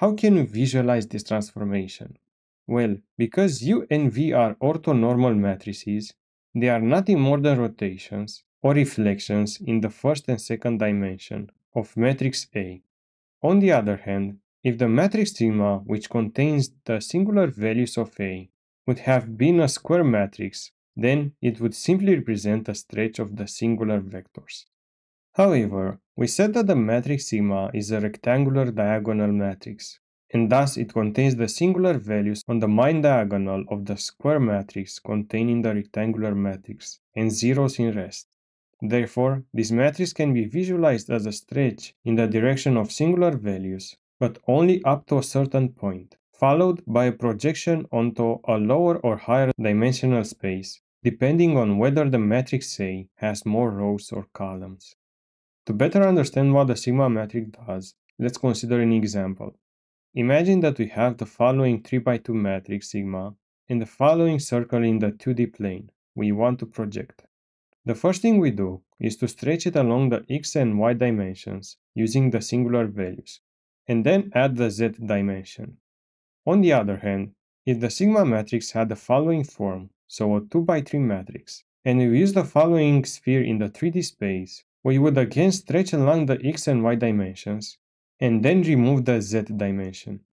How can you visualize this transformation? Well, because U and V are orthonormal matrices, they are nothing more than rotations or reflections in the first and second dimension of matrix A. On the other hand, if the matrix sigma, which contains the singular values of A, would have been a square matrix, then it would simply represent a stretch of the singular vectors. However, we said that the matrix sigma is a rectangular diagonal matrix, and thus it contains the singular values on the main diagonal of the square matrix containing the rectangular matrix, and zeros in rest. Therefore, this matrix can be visualized as a stretch in the direction of singular values, but only up to a certain point, followed by a projection onto a lower or higher dimensional space, depending on whether the matrix A has more rows or columns. To better understand what the sigma matrix does, let's consider an example. Imagine that we have the following 3x2 matrix sigma and the following circle in the 2D plane we want to project. The first thing we do is to stretch it along the x and y dimensions using the singular values, and then add the z dimension. On the other hand, if the sigma matrix had the following form, so a 2x3 matrix, and we use the following sphere in the 3D space, we would again stretch along the x and y dimensions, and then remove the z dimension,